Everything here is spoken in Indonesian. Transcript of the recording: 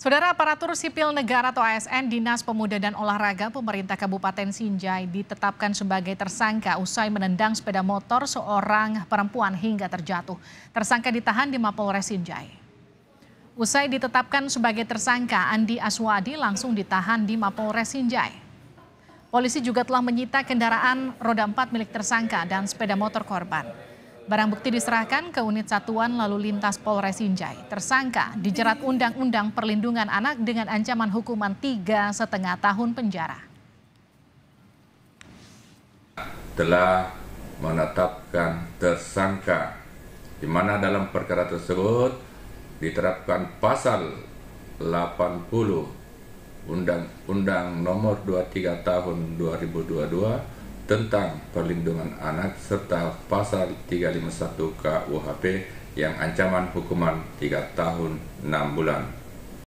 Saudara, aparatur sipil negara atau ASN Dinas Pemuda dan Olahraga pemerintah Kabupaten Sinjai ditetapkan sebagai tersangka usai menendang sepeda motor seorang perempuan hingga terjatuh. Tersangka ditahan di Mapolres Sinjai. Usai ditetapkan sebagai tersangka, Andi Aswadi langsung ditahan di Mapolres Sinjai. Polisi juga telah menyita kendaraan roda 4 milik tersangka dan sepeda motor korban. Barang bukti diserahkan ke unit satuan lalu lintas Polres Sinjai. Tersangka dijerat Undang-Undang Perlindungan Anak dengan ancaman hukuman 3,5 tahun penjara. Telah menetapkan tersangka, di mana dalam perkara tersebut diterapkan pasal 80 Undang-Undang Nomor 23 Tahun 2022 tentang perlindungan anak serta pasal 351 KUHP yang ancaman hukuman 3 tahun 6 bulan.